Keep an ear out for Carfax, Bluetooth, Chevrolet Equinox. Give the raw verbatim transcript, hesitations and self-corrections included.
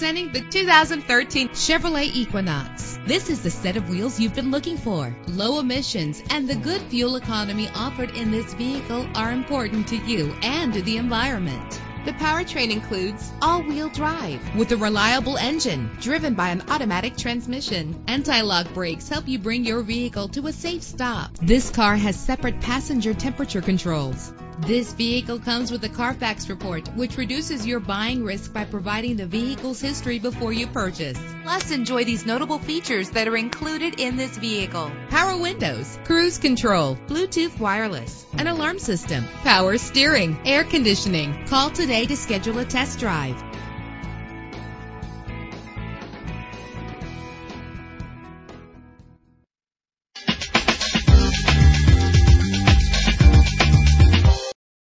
Presenting the two thousand thirteen Chevrolet Equinox. This is the set of wheels you've been looking for. Low emissions and the good fuel economy offered in this vehicle are important to you and to the environment. The powertrain includes all-wheel drive with a reliable engine driven by an automatic transmission. Anti-lock brakes help you bring your vehicle to a safe stop. This car has separate passenger temperature controls. This vehicle comes with a Carfax report, which reduces your buying risk by providing the vehicle's history before you purchase. Plus, enjoy these notable features that are included in this vehicle: power windows, cruise control, Bluetooth wireless, an alarm system, power steering, air conditioning. Call today to schedule a test drive.